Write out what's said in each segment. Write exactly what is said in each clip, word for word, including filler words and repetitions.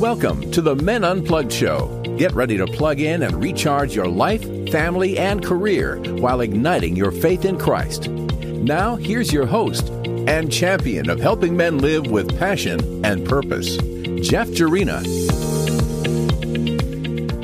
Welcome to the Men Unplugged Show. Get ready to plug in and recharge your life, family, and career while igniting your faith in Christ. Now, here's your host and champion of helping men live with passion and purpose, Jeff Jerina.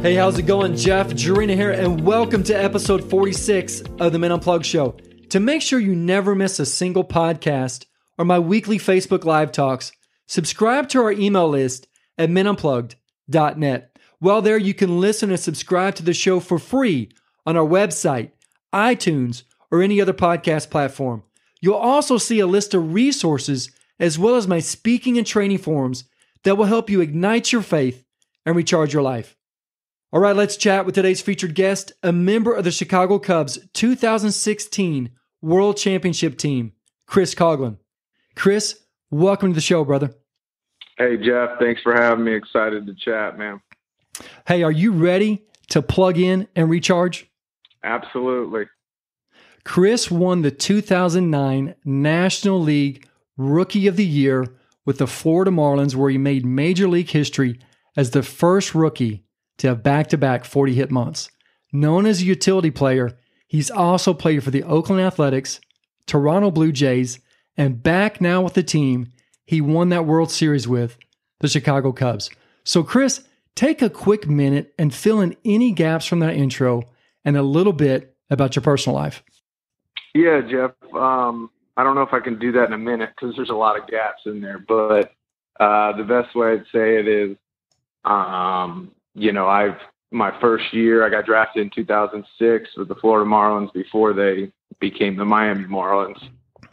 Hey, how's it going? Jeff Jerina here, and welcome to episode forty-six of the Men Unplugged Show. To make sure you never miss a single podcast or my weekly Facebook Live talks, subscribe to our email list at men unplugged dot net. While there, you can listen and subscribe to the show for free on our website, iTunes, or any other podcast platform. You'll also see a list of resources as well as my speaking and training forums that will help you ignite your faith and recharge your life. All right, let's chat with today's featured guest, a member of the Chicago Cubs two thousand sixteen World Championship team, Chris Coghlan. Chris, welcome to the show, brother. Hey, Jeff. Thanks for having me. Excited to chat, man. Hey, are you ready to plug in and recharge? Absolutely. Chris won the two thousand nine National League Rookie of the Year with the Florida Marlins, where he made Major League history as the first rookie to have back-to-back forty-hit months. Known as a utility player, he's also played for the Oakland Athletics, Toronto Blue Jays, and back now with the team he won that World Series with, the Chicago Cubs. So, Chris, take a quick minute and fill in any gaps from that intro and a little bit about your personal life. Yeah, Jeff. Um, I don't know if I can do that in a minute because there's a lot of gaps in there, but uh, the best way I'd say it is, um, you know, I've my first year, I got drafted in two thousand six with the Florida Marlins before they became the Miami Marlins.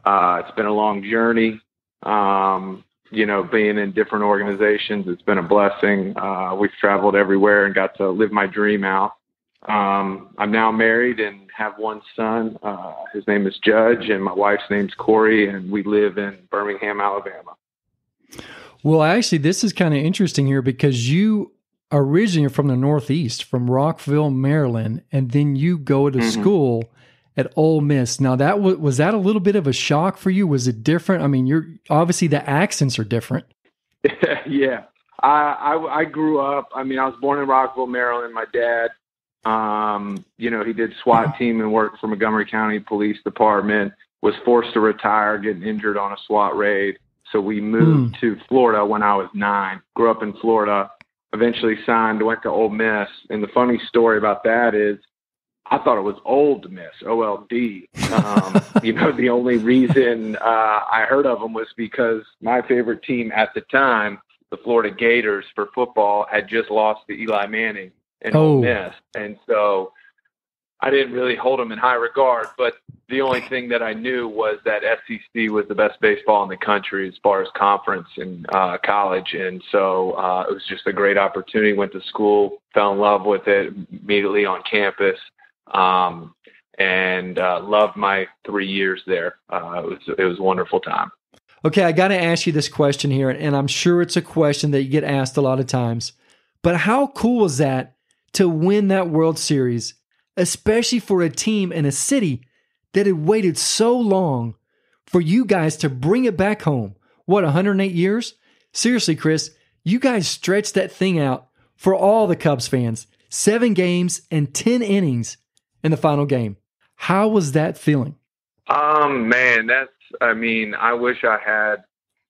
Uh, it's been a long journey. Um, you know, being in different organizations, it's been a blessing. Uh, we've traveled everywhere and got to live my dream out. Um, I'm now married and have one son. Uh, his name is Judge and my wife's name's Corey, and we live in Birmingham, Alabama. Well, actually, this is kind of interesting here because you originally are from the Northeast, from Rockville, Maryland, and then you go to mm-hmm. school at Ole Miss. Now, that w- was that a little bit of a shock for you? Was it different? I mean, you're obviously the accents are different. yeah, I, I I grew up. I mean, I was born in Rockville, Maryland. My dad, um, you know, he did SWAT team and worked for Montgomery County Police Department. Was forced to retire, getting injured on a SWAT raid. So we moved mm. to Florida when I was nine. Grew up in Florida. Eventually signed, went to Ole Miss. And the funny story about that is, I thought it was Old Miss, O L D. Um, you know, the only reason uh, I heard of them was because my favorite team at the time, the Florida Gators for football, had just lost to Eli Manning and oh. Ole Miss. And so I didn't really hold them in high regard, but the only thing that I knew was that S E C was the best baseball in the country as far as conference and uh, college. And so uh, it was just a great opportunity. Went to school, fell in love with it immediately on campus. Um, and, uh, loved my three years there. Uh, it was, it was a wonderful time. Okay. I got to ask you this question here, and I'm sure it's a question that you get asked a lot of times, but how cool was that to win that World Series, especially for a team in a city that had waited so long for you guys to bring it back home? What, one hundred eight years? Seriously, Chris, you guys stretched that thing out for all the Cubs fans, seven games and ten innings. In the final game. How was that feeling? Um, man, that's, I mean, I wish I had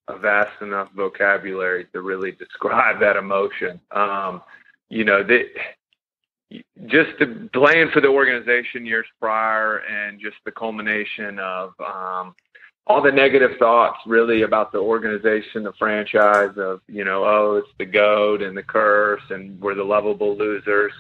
a vast enough vocabulary to really describe that emotion. Um, you know, that just the playing for the organization years prior and just the culmination of um, all the negative thoughts really about the organization, the franchise of, you know, oh, it's the GOAT and the curse and we're the lovable losers.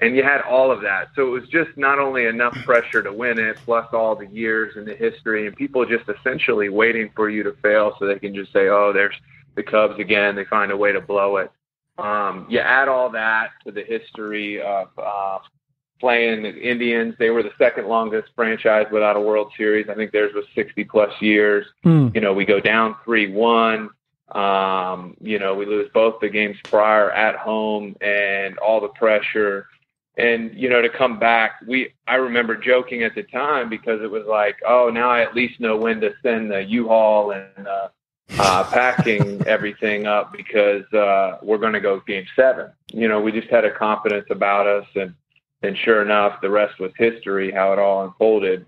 And you had all of that. So it was just not only enough pressure to win it, plus all the years and the history and people just essentially waiting for you to fail so they can just say, oh, there's the Cubs again. They find a way to blow it. Um, you add all that to the history of uh, playing the Indians. They were the second longest franchise without a World Series. I think theirs was sixty plus years. Mm. You know, we go down three one. Um, you know, we lose both the games prior at home and all the pressure. And, you know, to come back, we I remember joking at the time because it was like, oh, now I at least know when to send the U-Haul and uh, uh, packing everything up because uh, we're going to go game seven. You know, we just had a confidence about us, and and sure enough, the rest was history, how it all unfolded.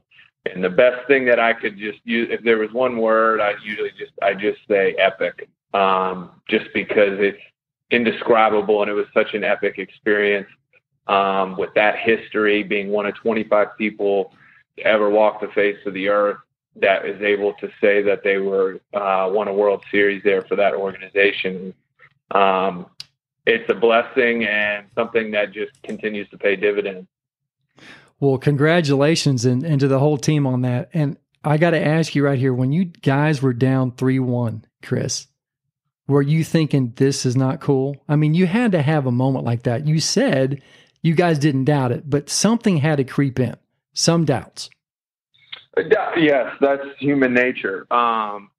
And the best thing that I could just use, if there was one word, I usually just I just say epic, um, just because it's indescribable, and it was such an epic experience. Um, with that history, being one of twenty-five people to ever walk the face of the earth that is able to say that they were uh, won a World Series there for that organization. Um, it's a blessing and something that just continues to pay dividends. Well, congratulations, and, and to the whole team on that. And I got to ask you right here, when you guys were down three one, Chris, were you thinking this is not cool? I mean, you had to have a moment like that. You said you guys didn't doubt it, but something had to creep in, some doubts. Yes, that's human nature. Um,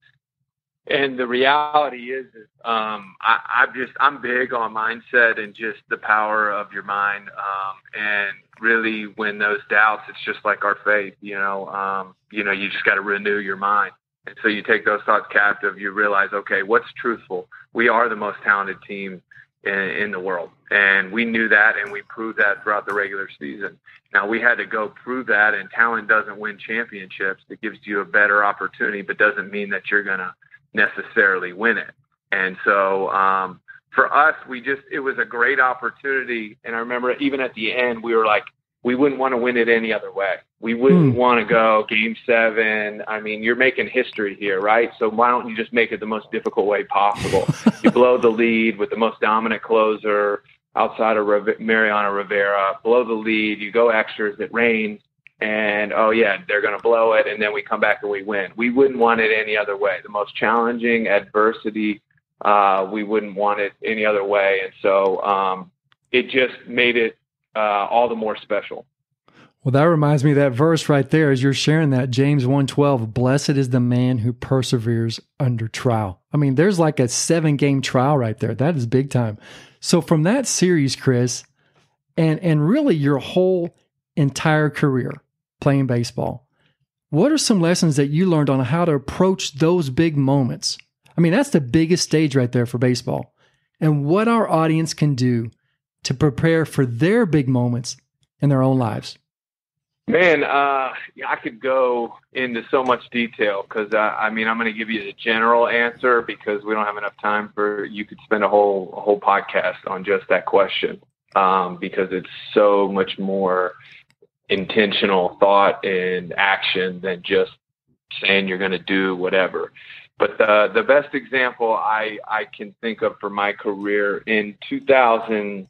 and the reality is, um, I, I'm just, I'm big on mindset and just the power of your mind. Um, and really when those doubts, it's just like our faith, you know, um, you know, you just got to renew your mind. And so you take those thoughts captive, you realize, okay, what's truthful? We are the most talented team in, in the world. And we knew that, and we proved that throughout the regular season. Now, we had to go prove that, and talent doesn't win championships. It gives you a better opportunity, but doesn't mean that you're going to necessarily win it. And so um, for us, we just it was a great opportunity. And I remember even at the end, we were like, we wouldn't want to win it any other way. We wouldn't want to go game seven. I mean, you're making history here, right? So why don't you just make it the most difficult way possible? You blow the lead with the most dominant closer outside of Mariano Rivera, blow the lead, you go extras, it rains, and oh yeah, they're going to blow it. And then we come back and we win. We wouldn't want it any other way. The most challenging adversity, uh, we wouldn't want it any other way. And so um, it just made it, Uh, all the more special. Well, that reminds me of that verse right there as you're sharing that, James one twelve, blessed is the man who perseveres under trial. I mean, there's like a seven-game trial right there. That is big time. So from that series, Chris, and and really your whole entire career playing baseball, what are some lessons that you learned on how to approach those big moments? I mean, that's the biggest stage right there for baseball. And what our audience can do to prepare for their big moments in their own lives? Man, uh, I could go into so much detail because, uh, I mean, I'm going to give you the general answer because we don't have enough time for, you could spend a whole a whole podcast on just that question um, because it's so much more intentional thought and action than just saying you're going to do whatever. But the, the best example I, I can think of for my career, in two thousand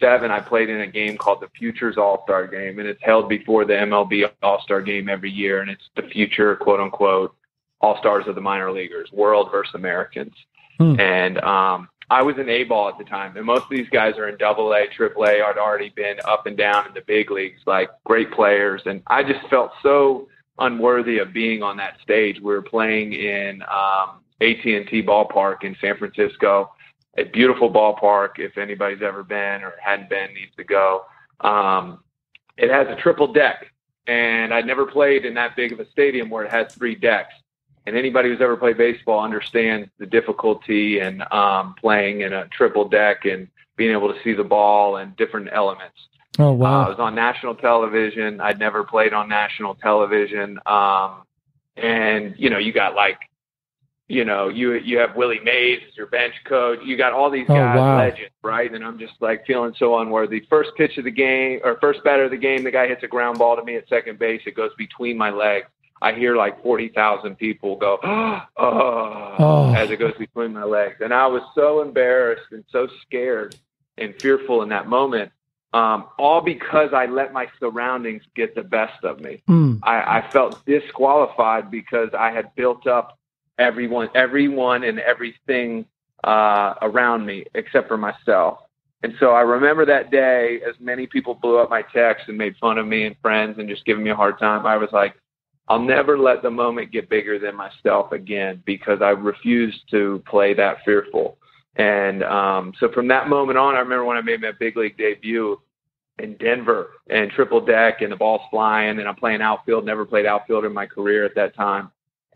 seven, I played in a game called the Futures All-Star Game, and it's held before the M L B All-Star Game every year, and it's the future, quote-unquote, All-Stars of the minor leaguers, world versus Americans. Hmm. And um, I was in A-ball at the time, and most of these guys are in double A, triple A, I'd already been up and down in the big leagues, like great players, and I just felt so unworthy of being on that stage. We were playing in um, A T and T Ballpark in San Francisco, a beautiful ballpark. If anybody's ever been or hadn't been, needs to go. Um, it has a triple deck, and I'd never played in that big of a stadium where it has three decks. And anybody who's ever played baseball understands the difficulty in um, playing in a triple deck and being able to see the ball and different elements. Oh, wow. Uh, I was on national television. I'd never played on national television. Um, and, you know, you got like, You know, you you have Willie Mays as your bench coach. You got all these guys, oh, wow. legends, right? And I'm just like feeling so unworthy. First pitch of the game, or first batter of the game, the guy hits a ground ball to me at second base. It goes between my legs. I hear like forty thousand people go, oh, oh, as it goes between my legs. And I was so embarrassed and so scared and fearful in that moment. Um, all because I let my surroundings get the best of me. Mm. I, I felt disqualified because I had built up everyone, everyone and everything uh, around me except for myself. And so I remember that day, as many people blew up my text and made fun of me and friends and just giving me a hard time, I was like, I'll never let the moment get bigger than myself again, because I refused to play that fearful. And um, so from that moment on, I remember when I made my big league debut in Denver and triple deck and the ball's flying and I'm playing outfield, never played outfield in my career at that time.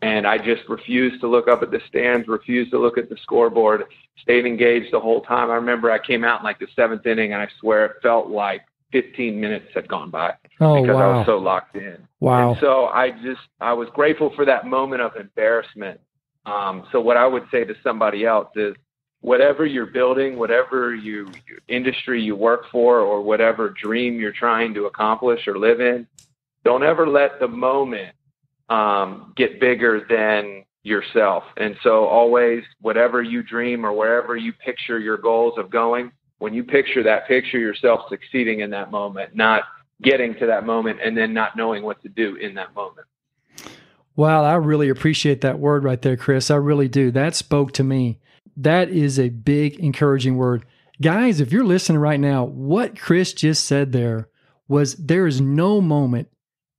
And I just refused to look up at the stands, refused to look at the scoreboard, stayed engaged the whole time. I remember I came out in like the seventh inning, and I swear it felt like fifteen minutes had gone by oh, because wow. I was so locked in. Wow. And so I just, I was grateful for that moment of embarrassment. Um, so what I would say to somebody else is, whatever you're building, whatever you, your industry you work for, or whatever dream you're trying to accomplish or live in, don't ever let the moment um, get bigger than yourself. And so always, whatever you dream or wherever you picture your goals of going, when you picture that, picture yourself succeeding in that moment, not getting to that moment and then not knowing what to do in that moment. Wow, I really appreciate that word right there, Chris. I really do. That spoke to me. That is a big, encouraging word. Guys, if you're listening right now, what Chris just said there was, there is no moment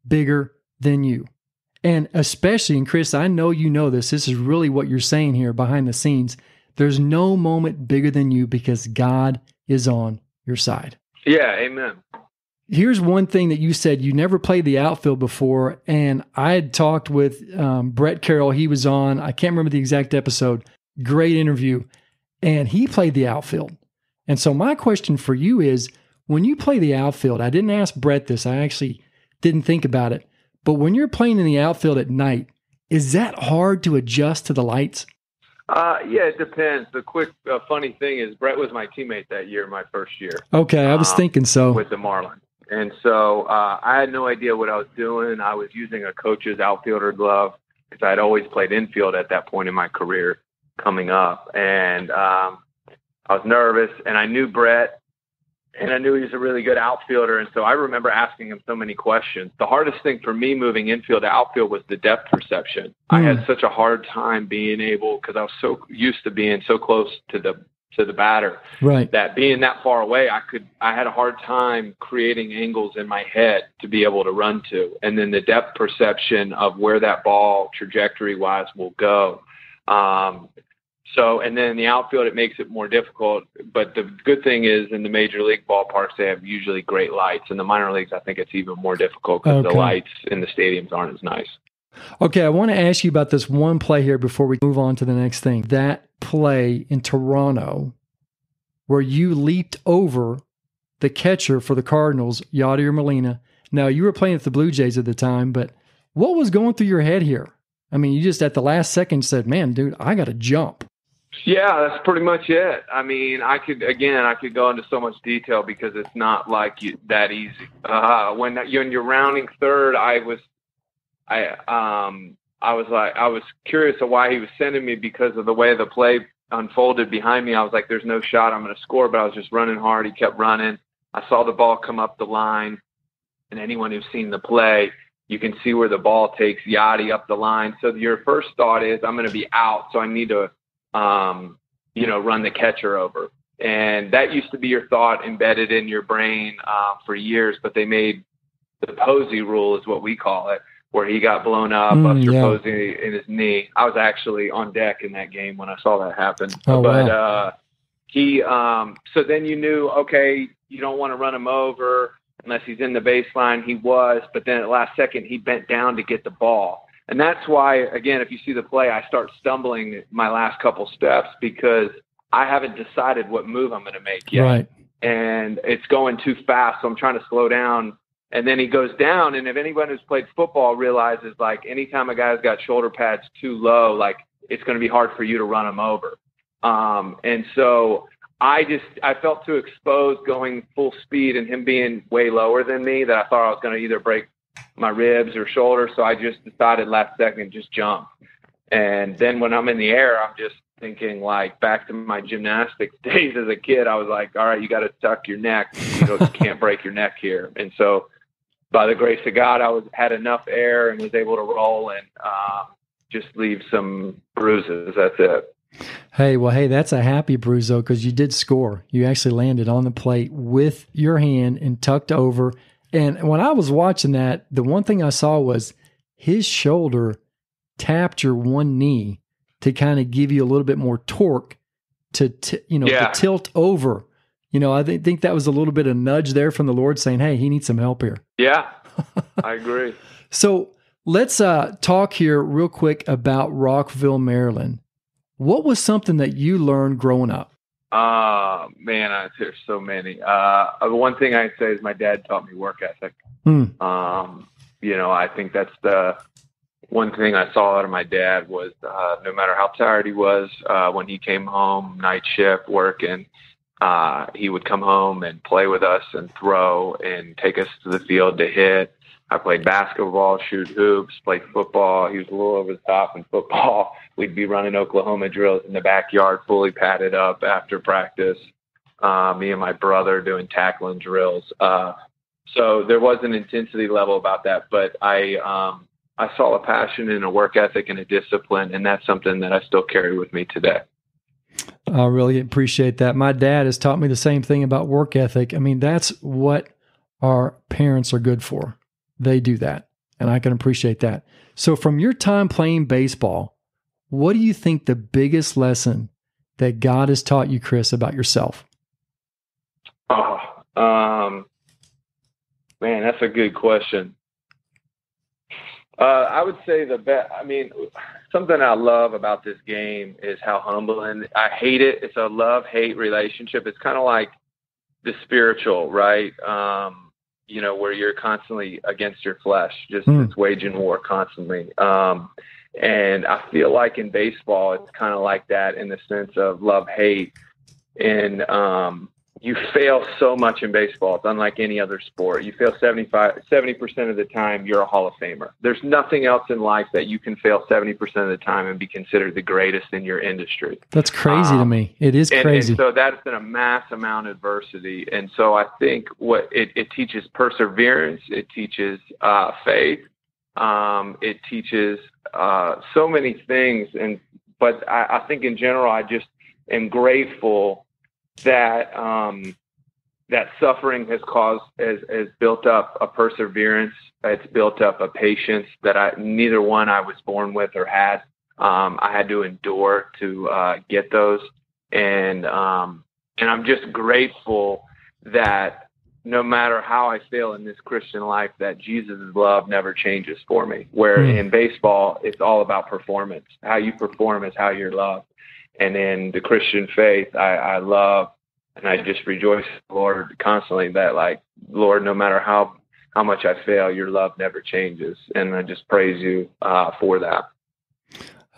bigger than you. And especially, and Chris, I know you know this, this is really what you're saying here behind the scenes, there's no moment bigger than you because God is on your side. Yeah, amen. Here's one thing that you said, you never played the outfield before, and I had talked with um, Brett Carroll. He was on, I can't remember the exact episode, great interview, and he played the outfield. And so my question for you is, when you play the outfield, I didn't ask Brett this, I actually didn't think about it, but when you're playing in the outfield at night, is that hard to adjust to the lights? Uh, yeah, it depends. The quick, uh, funny thing is, Brett was my teammate that year, my first year. Okay, I was um, thinking so. With the Marlins. And so uh, I had no idea what I was doing. I was using a coach's outfielder glove because I had always played infield at that point in my career coming up. And um, I was nervous, and I knew Brett, and I knew he was a really good outfielder. And so I remember asking him so many questions. The hardest thing for me moving infield to outfield was the depth perception. Mm. I had such a hard time being able, because I was so used to being so close to the to the batter, right, that being that far away, I could, I had a hard time creating angles in my head to be able to run to. And then the depth perception of where that ball trajectory wise will go. Um, so, and then in the outfield, it makes it more difficult, but the good thing is in the major league ballparks, they have usually great lights. In the minor leagues, I think it's even more difficult because okay. the lights in the stadiums aren't as nice. Okay, I want to ask you about this one play here before we move on to the next thing. That play in Toronto where you leaped over the catcher for the Cardinals, Yadier Molina. Now, you were playing with the Blue Jays at the time, but what was going through your head here? I mean, you just at the last second said, man, dude, I got to jump. Yeah, that's pretty much it. I mean, I could, again, I could go into so much detail because it's not like you, that easy. Uh, when, that, when you're rounding third, I was I um I was like I was curious of why he was sending me because of the way the play unfolded behind me. I was like, there's no shot I'm going to score, but I was just running hard. He kept running. I saw the ball come up the line, and anyone who's seen the play, you can see where the ball takes Yadi up the line. So your first thought is, I'm going to be out, so I need to um you know run the catcher over. And that used to be your thought embedded in your brain uh, for years, but they made the Posey rule is what we call it, where he got blown up, mm, Buster yeah. Posey in his knee. I was actually on deck in that game when I saw that happen. Oh, but wow. uh, he, um, so then you knew, okay, you don't want to run him over unless he's in the baseline. He was, but then at the last second, he bent down to get the ball. And that's why, again, if you see the play, I start stumbling my last couple steps because I haven't decided what move I'm going to make yet. Right. And it's going too fast, so I'm trying to slow down. And then he goes down, and if anyone who's played football realizes, like, anytime a guy's got shoulder pads too low, like, it's going to be hard for you to run him over. Um, and so I just I felt too exposed going full speed and him being way lower than me that I thought I was going to either break my ribs or shoulder. So I just decided last second, just jump. And then when I'm in the air, I'm just thinking, like, back to my gymnastics days as a kid, I was like, all right, you got to tuck your neck. You know, you can't break your neck here. And so by the grace of God, I was had enough air and was able to roll and uh, just leave some bruises. That's it. Hey, well, hey, that's a happy bruise, though, because you did score. You actually landed on the plate with your hand and tucked over. And when I was watching that, the one thing I saw was his shoulder tapped your one knee to kind of give you a little bit more torque to, t you know, yeah. to tilt over. You know, I th think that was a little bit of nudge there from the Lord saying, hey, he needs some help here. Yeah, I agree. So Let's uh, talk here real quick about Rockville, Maryland. What was something that you learned growing up? Uh, man, I, there's so many. Uh, one thing I'd say is my dad taught me work ethic. Mm. Um, you know, I think that's the one thing I saw out of my dad was uh, no matter how tired he was, uh, when he came home, night shift, working, uh, he would come home and play with us and throw and take us to the field to hit. I played basketball, shoot hoops, played football. He was a little over the top in football. We'd be running Oklahoma drills in the backyard, fully padded up after practice. Uh, me and my brother doing tackling drills. Uh, so there was an intensity level about that, but I um, I saw a passion and a work ethic and a discipline, and that's something that I still carry with me today. I really appreciate that. My dad has taught me the same thing about work ethic. I mean, that's what our parents are good for. They do that, and I can appreciate that. So from your time playing baseball, what do you think the biggest lesson that God has taught you, Chris, about yourself? Oh, um, man, that's a good question. Uh, I would say the best, I mean, something I love about this game is how humble, and I hate it. It's a love-hate relationship. It's kind of like the spiritual, right? Um, you know, where you're constantly against your flesh, just mm. it's waging war constantly. Um, and I feel like in baseball, it's kind of like that in the sense of love, hate. And um, you fail so much in baseball. It's unlike any other sport. You fail seventy-five, seventy percent of the time, you're a Hall of Famer. There's nothing else in life that you can fail seventy percent of the time and be considered the greatest in your industry. That's crazy um, to me. It is and, crazy. And so that's been a mass amount of adversity. And so I think what it, it teaches perseverance. It teaches uh, faith. Um, it teaches uh, so many things. And but I, I think in general, I just am grateful that um, that suffering has caused, has, has built up a perseverance. It's built up a patience that I, neither one I was born with or had. Um, I had to endure to uh, get those. And, um, and I'm just grateful that no matter how I feel in this Christian life, that Jesus' love never changes for me. Where mm. in baseball, it's all about performance. How you perform is how you're loved. And in the Christian faith, I, I love, and I just rejoice, Lord, constantly that, like, Lord, no matter how, how much I fail, your love never changes. And I just praise you uh, for that.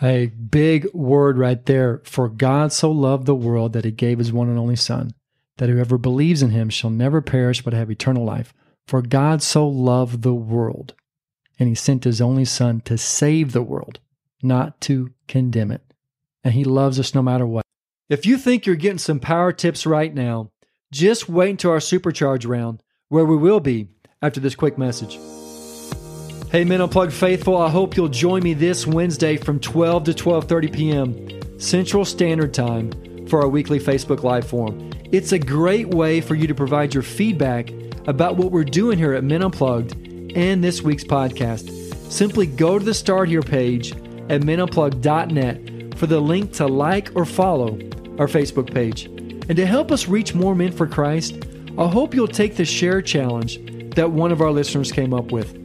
A big word right there. For God so loved the world that he gave his one and only son, that whoever believes in him shall never perish but have eternal life. For God so loved the world, and he sent his only son to save the world, not to condemn it. And he loves us no matter what. If you think you're getting some power tips right now, just wait until our Supercharge round, where we will be after this quick message. Hey, Men Unplugged faithful, I hope you'll join me this Wednesday from twelve to twelve thirty p.m. Central Standard Time for our weekly Facebook Live Forum. It's a great way for you to provide your feedback about what we're doing here at Men Unplugged and this week's podcast. Simply go to the Start Here page at men unplugged dot net for the link to like or follow our Facebook page. And to help us reach more men for Christ, I hope you'll take the share challenge that one of our listeners came up with.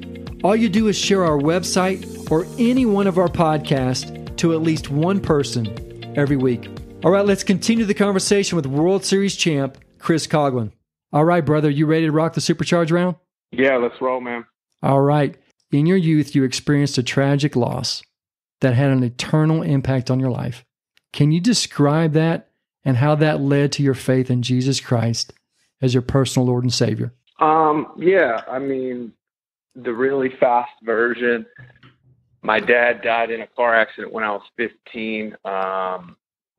All you do is share our website or any one of our podcasts to at least one person every week. All right, let's continue the conversation with World Series champ, Chris Coghlan. All right, brother, you ready to rock the Supercharge round? Yeah, let's roll, man. All right. In your youth, you experienced a tragic loss that had an eternal impact on your life. Can you describe that and how that led to your faith in Jesus Christ as your personal Lord and Savior? Um, yeah, I mean, the really fast version, my dad died in a car accident when I was fifteen, um,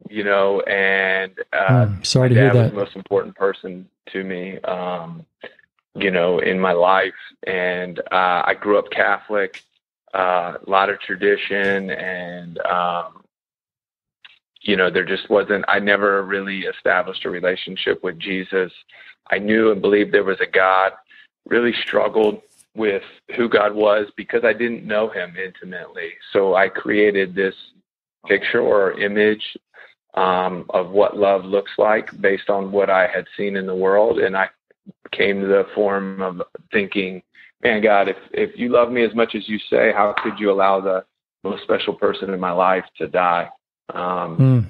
you know, and uh, mm, sorry my dad to hear that. was the most important person to me, um, you know, in my life. And uh, I grew up Catholic. Uh, a lot of tradition, and um, you know, there just wasn't, I never really established a relationship with Jesus. I knew and believed there was a God, really struggled with who God was because I didn't know him intimately. So I created this picture or image um, of what love looks like based on what I had seen in the world. And I came to the form of thinking man, God, if, if you love me as much as you say, how could you allow the most special person in my life to die? Um, mm.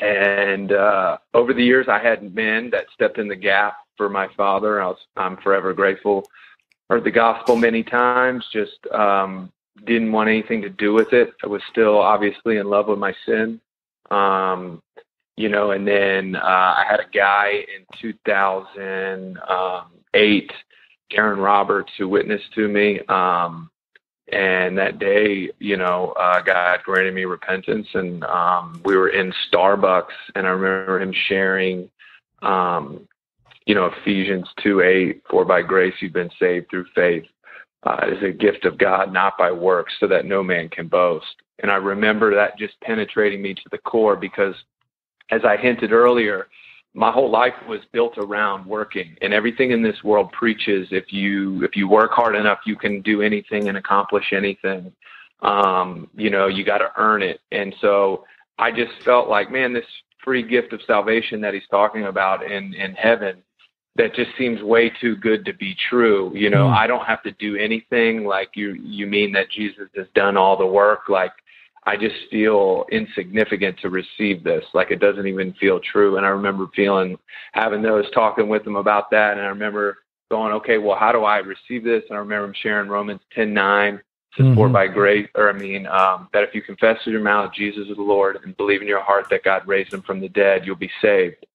And uh, over the years, I had men that stepped in the gap for my father. I was, I'm forever grateful. Heard the gospel many times, just um, didn't want anything to do with it. I was still obviously in love with my sin. Um, you know, and then uh, I had a guy in two thousand eight, Darren Roberts, who witnessed to me. Um, and that day, you know, uh, God granted me repentance, and um, we were in Starbucks, and I remember him sharing, um, you know, Ephesians two eight, for by grace you've been saved through faith. Uh, it is a gift of God, not by works, so that no man can boast. And I remember that just penetrating me to the core, because as I hinted earlier, my whole life was built around working, and everything in this world preaches if you if you work hard enough, you can do anything and accomplish anything. Um, you know, you got to earn it. And so I just felt like, man, this free gift of salvation that he's talking about in, in heaven, that just seems way too good to be true. You know, mm. I don't have to do anything. Like, you, you mean that Jesus has done all the work? Like, I just feel insignificant to receive this. Like, it doesn't even feel true. And I remember feeling, having those, talking with them about that. And I remember going, okay, well, how do I receive this? And I remember him sharing Romans ten nine, mm-hmm. for by grace, or I mean, um, that if you confess with your mouth Jesus is the Lord and believe in your heart that God raised him from the dead, you'll be saved.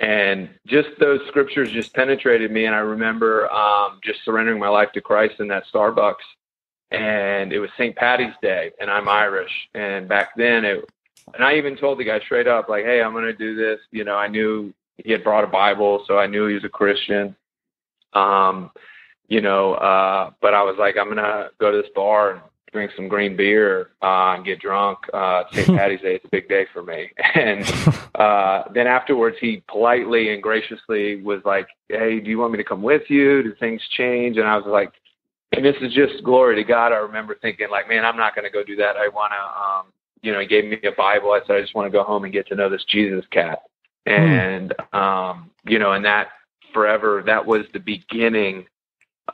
And just those scriptures just penetrated me. And I remember um, just surrendering my life to Christ in that Starbucks. And it was Saint Patty's Day, and I'm Irish. And back then, it, and I even told the guy straight up, like, hey, I'm going to do this. You know, I knew he had brought a Bible, so I knew he was a Christian. Um, you know, uh, but I was like, I'm going to go to this bar and drink some green beer uh, and get drunk. Uh, Saint Patty's Day is a big day for me. And uh, then afterwards, he politely and graciously was like, hey, do you want me to come with you? Do things change? And I was like, and this is just glory to God. I remember thinking, like, man, I'm not going to go do that. I want to, um, you know, he gave me a Bible. I said, I just want to go home and get to know this Jesus cat. And, mm. um, you know, and that forever, that was the beginning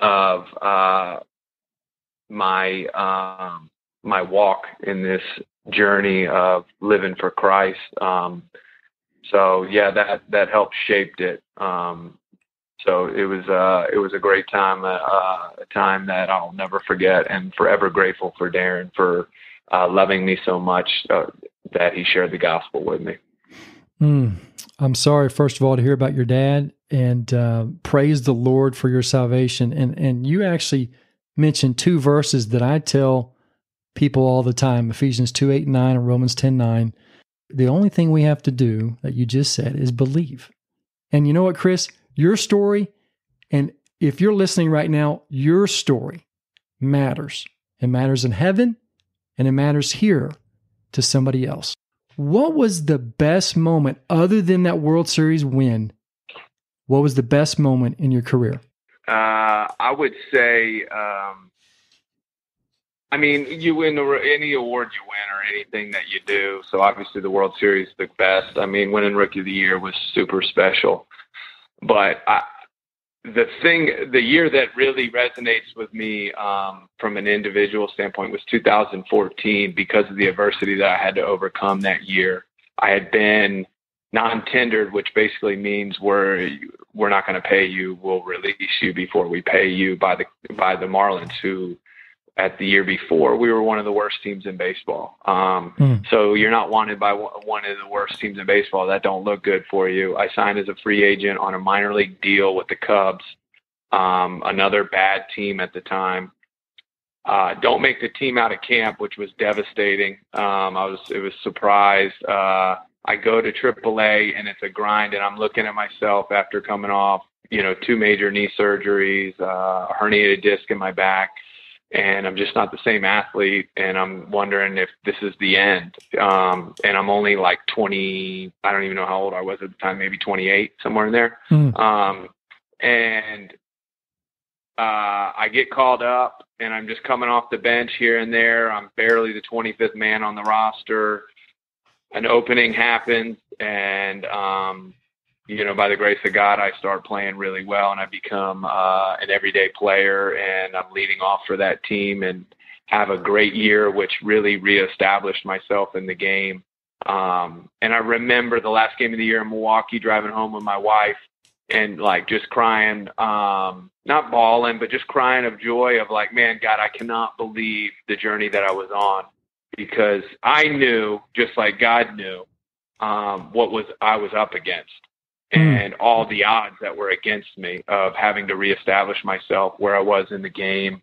of uh, my um, my walk in this journey of living for Christ. Um, so, yeah, that, that helped shaped it. Um So it was uh, it was a great time, uh, a time that I'll never forget, and forever grateful for Darren for uh, loving me so much uh, that he shared the gospel with me. Mm. I'm sorry, first of all, to hear about your dad, and uh, praise the Lord for your salvation. And and you actually mentioned two verses that I tell people all the time, Ephesians two eight and nine and Romans ten nine. The only thing we have to do, that you just said, is believe. And you know what, Chris? Your story, and if you're listening right now, your story matters. It matters in heaven, and it matters here to somebody else. What was the best moment, other than that World Series win? What was the best moment in your career? Uh, I would say, um, I mean, you win the, any award you win or anything that you do. So obviously the World Series is the best. I mean, winning Rookie of the Year was super special. But I, the thing, the year that really resonates with me um, from an individual standpoint was two thousand fourteen, because of the adversity that I had to overcome that year. I had been non-tendered, which basically means we're we're not going to pay you. We'll release you before we pay you, by the by the Marlins, who at the year before we were one of the worst teams in baseball. Um, mm. So you're not wanted by one of the worst teams in baseball. That don't look good for you. I signed as a free agent on a minor league deal with the Cubs, um, another bad team at the time. Uh, don't make the team out of camp, which was devastating. Um, I was, it was surprised. Uh, I go to triple A, and it's a grind, and I'm looking at myself after coming off, you know, two major knee surgeries, uh, a herniated disc in my back. And I'm just not the same athlete, and I'm wondering if this is the end. Um, and I'm only like twenty, I don't even know how old I was at the time, maybe twenty-eight, somewhere in there. Mm. Um, and uh, I get called up, and I'm just coming off the bench here and there. I'm barely the twenty-fifth man on the roster. An opening happens, and um, you know, by the grace of God, I start playing really well, and I become uh, an everyday player, and I'm leading off for that team and have a great year, which really reestablished myself in the game. Um, and I remember the last game of the year in Milwaukee, driving home with my wife and like just crying, um, not bawling, but just crying of joy of like, man, God, I cannot believe the journey that I was on, because I knew, just like God knew, um, what was I was up against and all the odds that were against me of having to reestablish myself where I was in the game.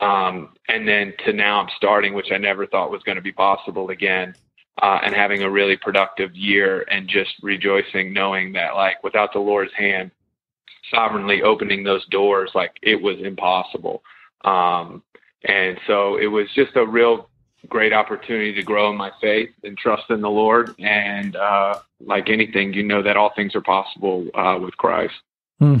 Um, and then to now I'm starting, which I never thought was going to be possible again, uh, and having a really productive year, and just rejoicing, knowing that like without the Lord's hand sovereignly opening those doors, like it was impossible. Um, and so it was just a real great opportunity to grow in my faith and trust in the Lord. And, uh, like anything, you know, that all things are possible, uh, with Christ. Mm.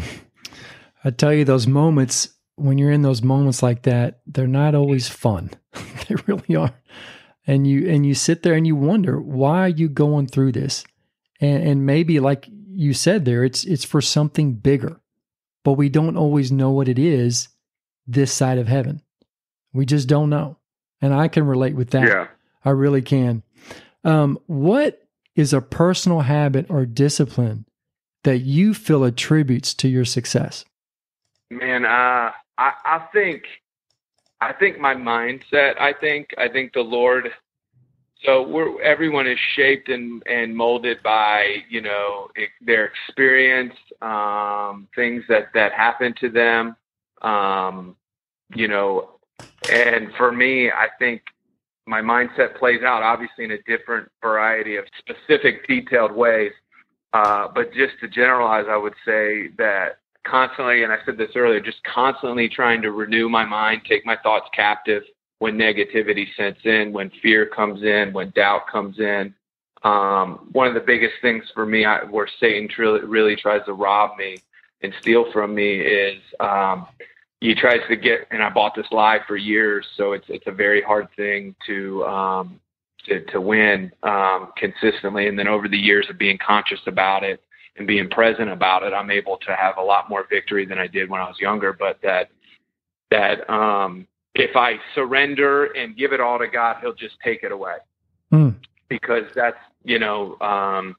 I tell you, those moments, when you're in those moments like that, they're not always fun. They really are. And you, and you sit there and you wonder, why are you going through this? And, and maybe like you said there, it's, it's for something bigger, but we don't always know what it is this side of heaven. We just don't know. And I can relate with that. Yeah. I really can. Um, what is a personal habit or discipline that you feel attributes to your success? Man, uh, I, I think, I think my mindset, I think, I think the Lord, so we're, everyone is shaped and, and molded by, you know, it, their experience, um, things that, that happen to them, um, you know, and for me, I think my mindset plays out obviously in a different variety of specific detailed ways. Uh, but just to generalize, I would say that constantly, and I said this earlier, just constantly trying to renew my mind, take my thoughts captive when negativity sets in, when fear comes in, when doubt comes in. Um, one of the biggest things for me, I, where Satan really, really tries to rob me and steal from me is, um, he tries to get, and I bought this lie for years, so it's it's a very hard thing to um, to, to win um, consistently. And then over the years of being conscious about it and being present about it, I'm able to have a lot more victory than I did when I was younger. But that that um, if I surrender and give it all to God, He'll just take it away, mm. because that's you know um,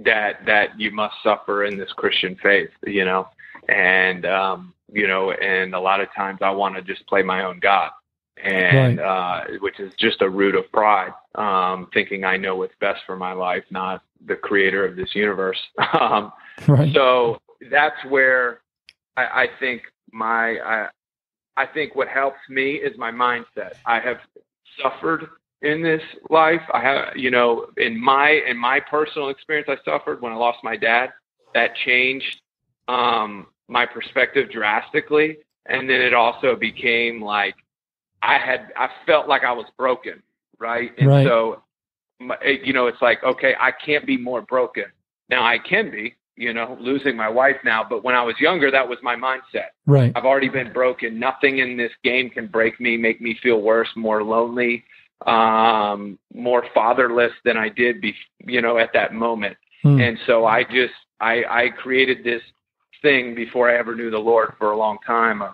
that that you must suffer in this Christian faith, you know, and. Um, you know, and a lot of times I want to just play my own God, and right. uh, which is just a root of pride, um, thinking I know what's best for my life, not the creator of this universe. um, right. So that's where I, I think my, I, I think what helps me is my mindset. I have suffered in this life. I have, you know, in my, in my personal experience, I suffered when I lost my dad. That changed, um, my perspective drastically. And then it also became like I had, I felt like I was broken. Right. And right. so, you know, it's like, okay, I can't be more broken. Now I can be, you know, losing my wife now, but when I was younger, that was my mindset. Right. I've already been broken. Nothing in this game can break me, make me feel worse, more lonely, um, more fatherless than I did be, you know, at that moment. Hmm. And so I just, I, I created this thing before I ever knew the Lord for a long time of,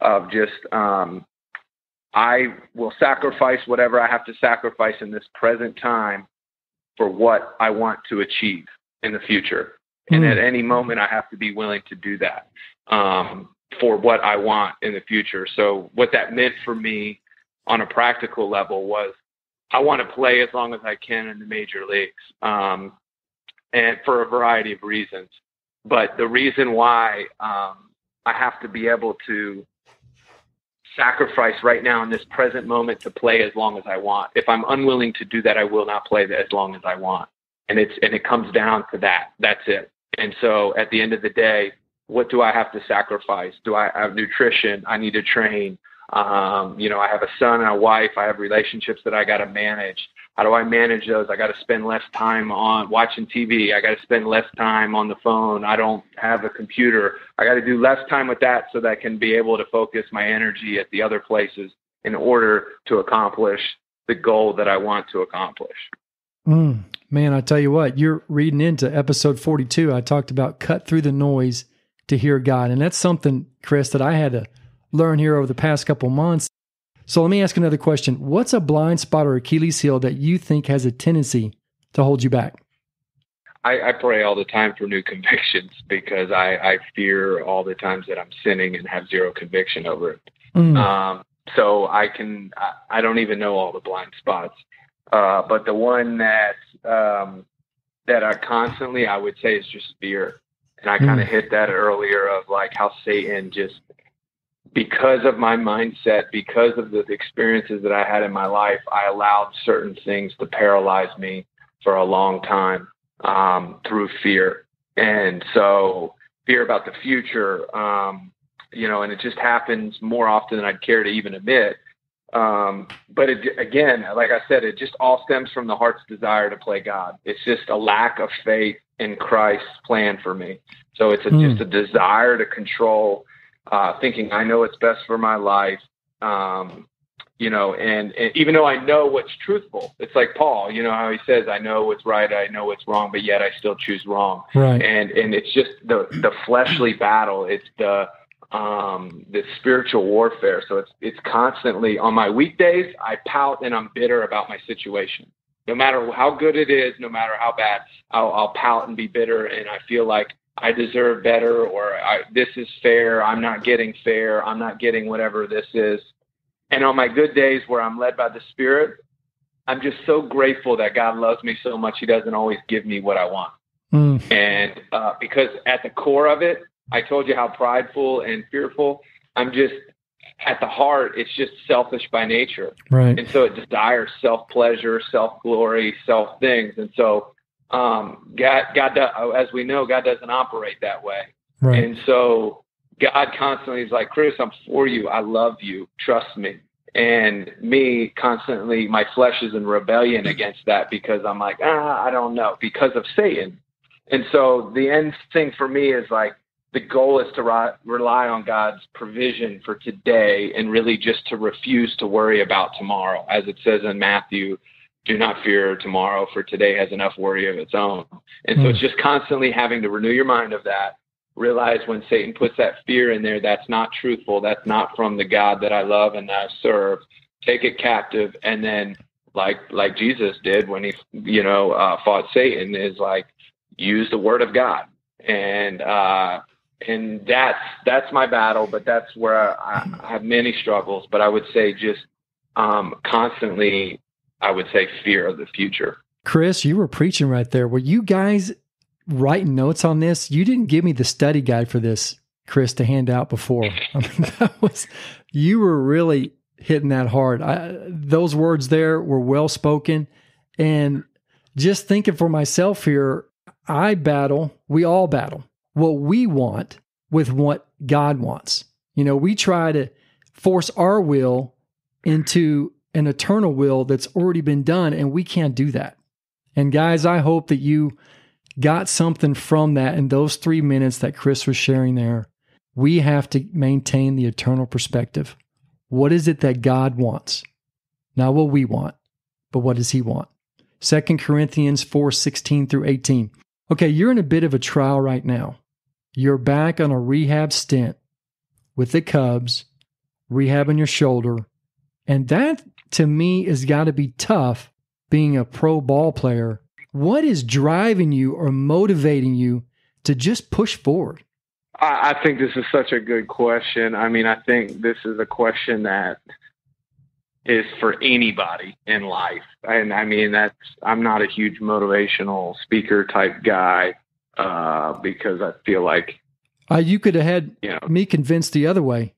of just, um, I will sacrifice whatever I have to sacrifice in this present time for what I want to achieve in the future. Mm. And at any moment I have to be willing to do that, um, for what I want in the future. So what that meant for me on a practical level was I want to play as long as I can in the major leagues, um, and for a variety of reasons. But the reason why um, I have to be able to sacrifice right now in this present moment to play as long as I want. If I'm unwilling to do that, I will not play as long as I want. And it's and it comes down to that. That's it. And so at the end of the day, what do I have to sacrifice? Do I have nutrition? I need to train. Um, you know, I have a son and a wife. I have relationships that I got to manage. How do I manage those? I got to spend less time on watching T V. I got to spend less time on the phone. I don't have a computer. I got to do less time with that so that I can be able to focus my energy at the other places in order to accomplish the goal that I want to accomplish. Mm, man, I tell you what, you're reading into episode forty-two. I talked about cut through the noise to hear God. And that's something, Chris, that I had to learn here over the past couple months. So let me ask another question. What's a blind spot or Achilles heel that you think has a tendency to hold you back? I, I pray all the time for new convictions because I, I fear all the times that I'm sinning and have zero conviction over it. Mm. Um, so I can, I, I don't even know all the blind spots. Uh, but the one that, um, that I constantly, I would say is just fear. And I kind of mm. hit that earlier of like how Satan just, because of my mindset, because of the experiences that I had in my life, I allowed certain things to paralyze me for a long time um, through fear. And so fear about the future, um, you know, and it just happens more often than I'd care to even admit. Um, but it, again, like I said, it just all stems from the heart's desire to play God. It's just a lack of faith in Christ's plan for me. So it's a, mm. just a desire to control Uh, thinking I know what's best for my life, um, you know, and, and even though I know what's truthful, it's like Paul, you know, how he says, I know what's right, I know what's wrong, but yet I still choose wrong. Right. And and it's just the the fleshly battle. It's the um, the spiritual warfare. So it's it's constantly on my weekdays. I pout and I'm bitter about my situation, no matter how good it is, no matter how bad. I'll, I'll pout and be bitter, and I feel like I deserve better, or I, this is fair. I'm not getting fair. I'm not getting whatever this is. And on my good days where I'm led by the Spirit, I'm just so grateful that God loves me so much. He doesn't always give me what I want. Mm. And uh, because at the core of it, I told you how prideful and fearful. I'm just at the heart. It's just selfish by nature. Right. And so it desires self-pleasure, self-glory, self-things. And so Um, God, God, does, as we know, God doesn't operate that way. Right. And so God constantly is like, Chris, I'm for you. I love you. Trust me. And me constantly, my flesh is in rebellion against that because I'm like, ah, I don't know, because of Satan. And so the end thing for me is like, the goal is to ri- rely on God's provision for today and really just to refuse to worry about tomorrow. As it says in Matthew, do not fear tomorrow, for today has enough worry of its own. And so it's just constantly having to renew your mind of that. Realize when Satan puts that fear in there, that's not truthful. That's not from the God that I love and I serve. Take it captive. And then like, like Jesus did when he, you know, uh, fought Satan, is like, use the word of God. And, uh, and that's, that's my battle, but that's where I, I have many struggles, but I would say just, um, constantly, I would say fear of the future. Chris, you were preaching right there. Were you guys writing notes on this? You didn't give me the study guide for this, Chris, to hand out before. I mean, that was, you were really hitting that hard. I, those words there were well spoken. And just thinking for myself here, I battle, we all battle what we want with what God wants. You know, we try to force our will into an eternal will that's already been done, and we can't do that. And guys, I hope that you got something from that in those three minutes that Chris was sharing there. We have to maintain the eternal perspective. What is it that God wants? Not what we want, but what does he want? Second Corinthians four sixteen through eighteen. Okay, you're in a bit of a trial right now. You're back on a rehab stint with the Cubs, rehabbing your shoulder, and that, to me, has got to be tough being a pro ball player. What is driving you or motivating you to just push forward? I, I think this is such a good question. I mean, I think this is a question that is for anybody in life. And I mean, that's, I'm not a huge motivational speaker type guy uh, because I feel like... Uh, you could have had you know, me convinced the other way.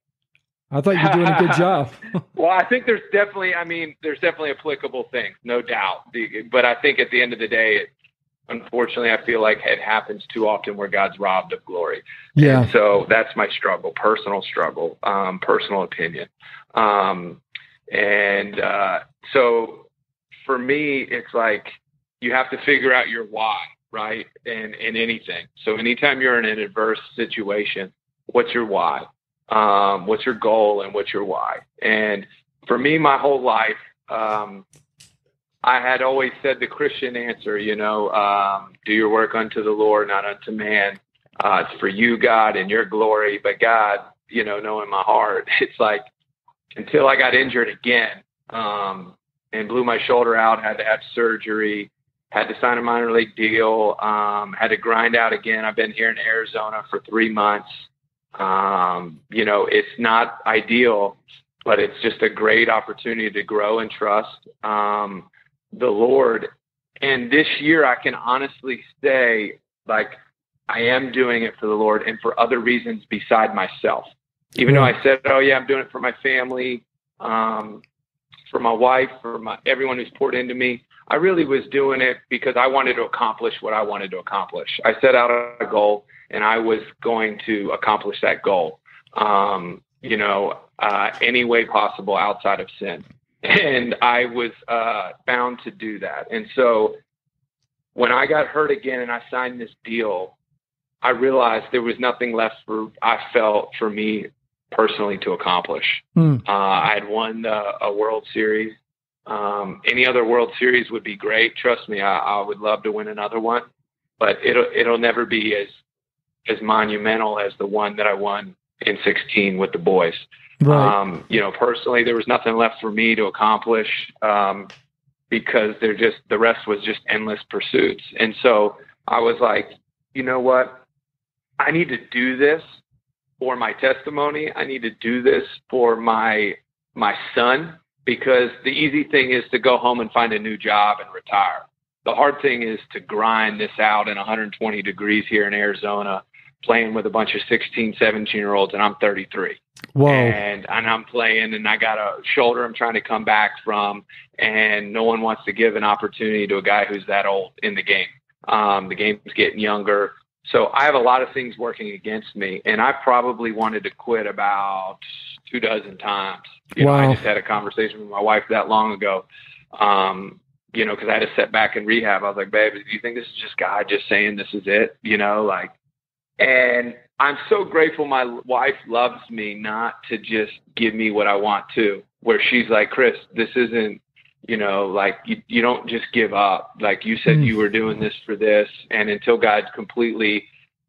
I thought you were doing a good job. Well, I think there's definitely, I mean, there's definitely applicable things, no doubt. But I think at the end of the day, it, unfortunately, I feel like it happens too often where God's robbed of glory. Yeah. And so that's my struggle, personal struggle, um, personal opinion. Um, and uh, so for me, it's like you have to figure out your why, right? And in anything. So anytime you're in an adverse situation, what's your why? Um, what's your goal and what's your why? And for me, my whole life, um, I had always said the Christian answer, you know, um, do your work unto the Lord, not unto man. Uh, it's for you, God, and your glory. But God, you know, knowing my heart, it's like until I got injured again um, and blew my shoulder out, had to have surgery, had to sign a minor league deal, um, had to grind out again. I've been here in Arizona for three months. Um, you know, it's not ideal, but it's just a great opportunity to grow and trust um, the Lord. And this year I can honestly say, like, I am doing it for the Lord and for other reasons beside myself. Even though I said, oh yeah, I'm doing it for my family, um, for my wife, for my everyone who's poured into me, I really was doing it because I wanted to accomplish what I wanted to accomplish. I set out a goal and I was going to accomplish that goal, um, you know, uh, any way possible outside of sin. And I was uh, bound to do that. And so when I got hurt again and I signed this deal, I realized there was nothing left for, I felt, for me personally to accomplish. Mm. Uh, I had won uh, a World Series. Um, any other World Series would be great. Trust me, I, I would love to win another one, but it'll, it'll never be as, as monumental as the one that I won in sixteen with the boys. Right. Um, you know, personally, there was nothing left for me to accomplish, um, because they're just, the rest was just endless pursuits. And so I was like, you know what? I need to do this for my testimony. I need to do this for my, my son, because the easy thing is to go home and find a new job and retire. The hard thing is to grind this out in one hundred twenty degrees here in Arizona, playing with a bunch of sixteen, seventeen year olds, and I'm thirty-three. Whoa. And, and I'm playing and I got a shoulder I'm trying to come back from, and no one wants to give an opportunity to a guy who's that old in the game. Um, the game's getting younger. So I have a lot of things working against me, and I probably wanted to quit about two dozen times. You wow. know, I just had a conversation with my wife that long ago, um, you know, because I had to set back in rehab. I was like, babe, do you think this is just God just saying this is it? You know, like, and I'm so grateful my wife loves me not to just give me what I want to, where she's like, Chris, this isn't, you know, like you, you don't just give up. Like you said, mm. you were doing this for this. And until God completely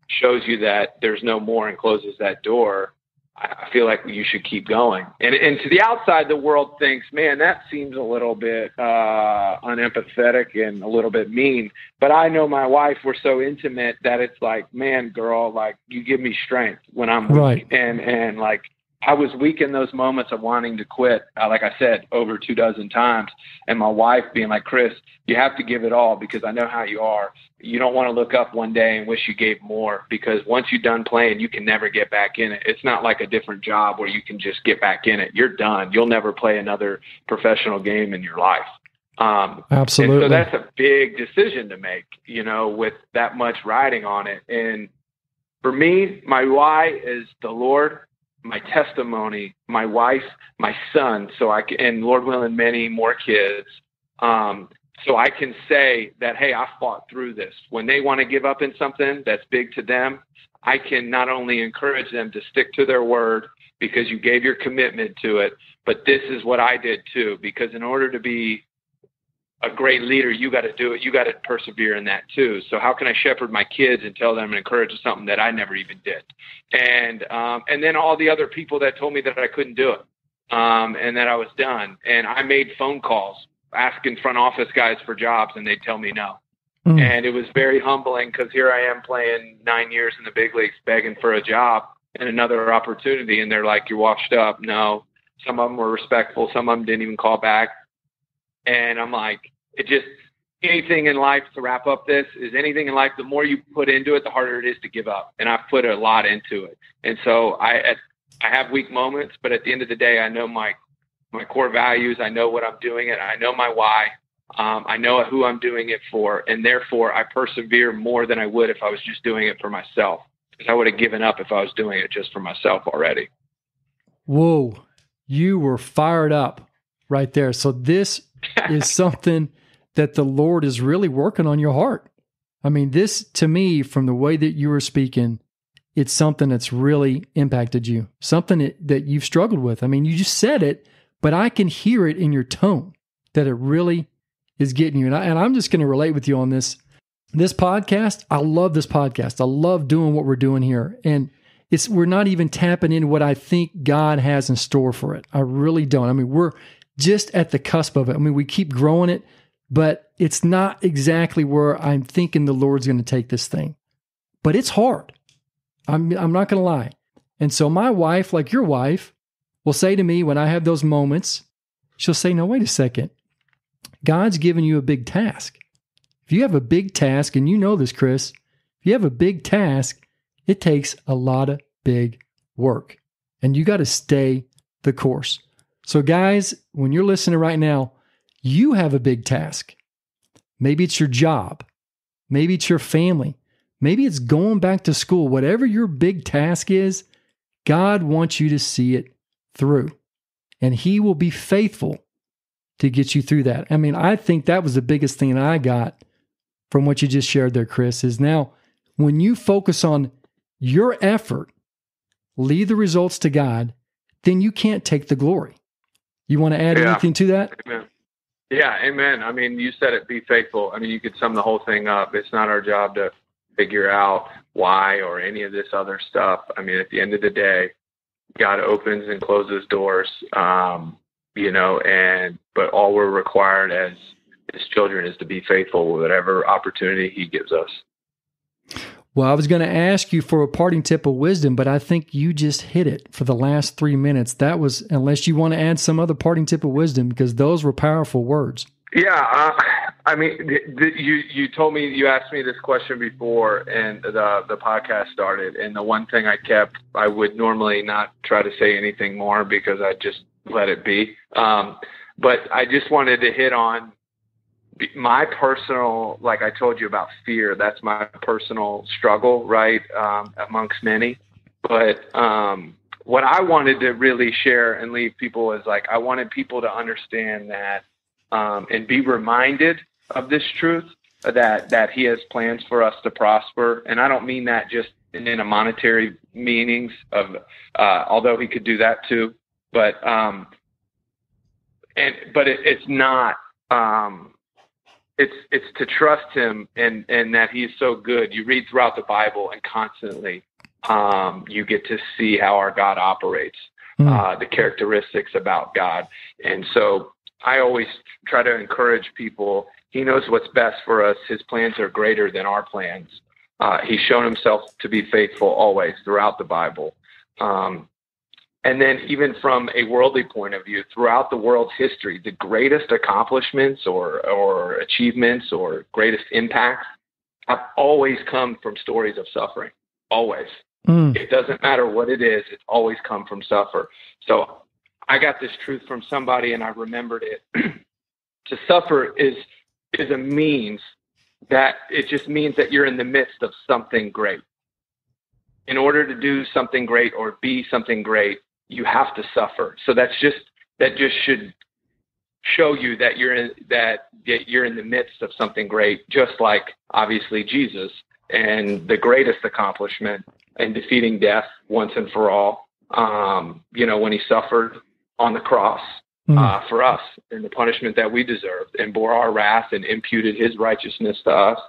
shows you that there's no more and closes that door, I feel like you should keep going. And, and to the outside, the world thinks, man, that seems a little bit uh, unempathetic and a little bit mean. But I know my wife, we're so intimate that it's like, man, girl, like you give me strength when I'm right. weak. And, and like, I was weak in those moments of wanting to quit, uh, like I said, over two dozen times. And my wife being like, Chris, you have to give it all because I know how you are. You don't want to look up one day and wish you gave more, because once you're done playing, you can never get back in it. It's not like a different job where you can just get back in it. You're done. You'll never play another professional game in your life. Um, Absolutely. And so that's a big decision to make, you know, with that much riding on it. And for me, my why is the Lord, my testimony, my wife, my son, so I can, and Lord willing, many more kids. Um, so I can say that, hey, I fought through this. When they want to give up in something that's big to them, I can not only encourage them to stick to their word because you gave your commitment to it, but this is what I did too, because in order to be a great leader, you got to do it. You got to persevere in that too. So how can I shepherd my kids and tell them and encourage something that I never even did? And, um, and then all the other people that told me that I couldn't do it, um, and that I was done. And I made phone calls asking front office guys for jobs, and they'd tell me no. Mm. And it was very humbling, because here I am playing nine years in the big leagues, begging for a job and another opportunity. And they're like, you're washed up. No, some of them were respectful. Some of them didn't even call back. And I'm like, it just, anything in life, to wrap up this, is anything in life, the more you put into it, the harder it is to give up. And I've put a lot into it. And so I I have weak moments, but at the end of the day, I know my, my core values. I know what I'm doing it. I know my why. Um, I know who I'm doing it for. And therefore, I persevere more than I would if I was just doing it for myself. Because I would have given up if I was doing it just for myself already. Whoa, you were fired up right there. So this is something that the Lord is really working on your heart. I mean, this, to me, from the way that you were speaking, it's something that's really impacted you, something that you've struggled with. I mean, you just said it, but I can hear it in your tone that it really is getting you. And, I, and I'm just going to relate with you on this. This podcast, I love this podcast. I love doing what we're doing here. And it's we're not even tapping into what I think God has in store for it. I really don't. I mean, we're just at the cusp of it. I mean, we keep growing it, but it's not exactly where I'm thinking the Lord's going to take this thing. But it's hard. I'm I'm not going to lie. And so my wife, like your wife, will say to me when I have those moments, she'll say, no, wait a second. God's given you a big task. If you have a big task, and you know this, Chris, if you have a big task, it takes a lot of big work. And you got to stay the course. So guys, when you're listening right now, you have a big task. Maybe it's your job. Maybe it's your family. Maybe it's going back to school. Whatever your big task is, God wants you to see it through. And He will be faithful to get you through that. I mean, I think that was the biggest thing I got from what you just shared there, Chris, is now when you focus on your effort, leave the results to God, then you can't take the glory. You want to add yeah. anything to that? Amen. Yeah, amen. I mean, you said it, be faithful. I mean, you could sum the whole thing up. It's not our job to figure out why or any of this other stuff. I mean, at the end of the day, God opens and closes doors, um, you know, and but all we're required as His children is to be faithful with whatever opportunity He gives us. Well, I was going to ask you for a parting tip of wisdom, but I think you just hit it for the last three minutes. That was, unless you want to add some other parting tip of wisdom, because those were powerful words. Yeah. Uh, I mean, th- th- you, you told me, you asked me this question before and the, the podcast started. And the one thing I kept, I would normally not try to say anything more because I just let it be. Um, but I just wanted to hit on my personal, like I told you about fear, that's my personal struggle, right, um, amongst many. But um, what I wanted to really share and leave people is like I wanted people to understand that um, and be reminded of this truth that, that He has plans for us to prosper. And I don't mean that just in a monetary meanings of, uh, although He could do that too. But um, and but it, it's not. Um, It's it's to trust Him and, and that He is so good. You read throughout the Bible and constantly um, you get to see how our God operates, mm. uh, the characteristics about God. And so I always try to encourage people, He knows what's best for us. His plans are greater than our plans. Uh, he's shown Himself to be faithful always throughout the Bible. Um, and then even from a worldly point of view, throughout the world's history, the greatest accomplishments or, or achievements or greatest impacts have always come from stories of suffering, always. Mm. It doesn't matter what it is, it's always come from suffer. So I got this truth from somebody and I remembered it. To suffer is is a means that it just means that you're in the midst of something great. In order to do something great or be something great, you have to suffer. So that's just that just should show you that you're in that, that you're in the midst of something great, just like obviously Jesus and the greatest accomplishment in defeating death once and for all. Um, you know, when He suffered on the cross mm. uh, for us and the punishment that we deserved and bore our wrath and imputed His righteousness to us.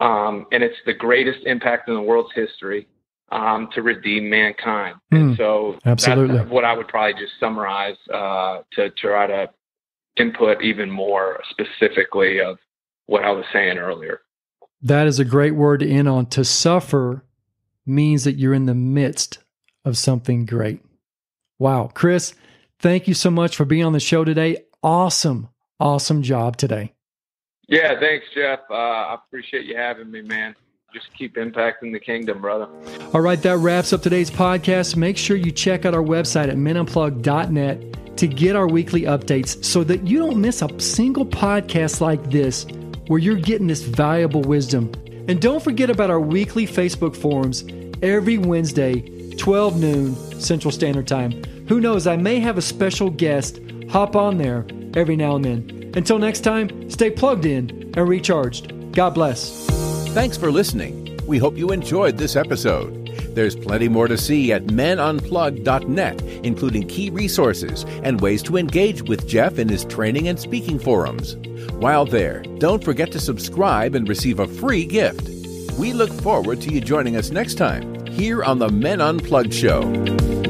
Um, and it's the greatest impact in the world's history. Um, to redeem mankind. And mm, so absolutely. That's what I would probably just summarize uh, to try to input even more specifically of what I was saying earlier. That is a great word to end on. To suffer means that you're in the midst of something great. Wow. Chris, thank you so much for being on the show today. Awesome, awesome job today. Yeah, thanks, Jeff. Uh, I appreciate you having me, man. Just keep impacting the kingdom, brother. All right, that wraps up today's podcast. Make sure you check out our website at men unplugged dot net to get our weekly updates so that you don't miss a single podcast like this where you're getting this valuable wisdom. And don't forget about our weekly Facebook forums every Wednesday, twelve noon Central Standard Time. Who knows, I may have a special guest hop on there every now and then. Until next time, stay plugged in and recharged. God bless. Thanks for listening. We hope you enjoyed this episode. There's plenty more to see at men unplugged dot net, including key resources and ways to engage with Jeff in his training and speaking forums. While there, don't forget to subscribe and receive a free gift. We look forward to you joining us next time here on the Men Unplugged Show.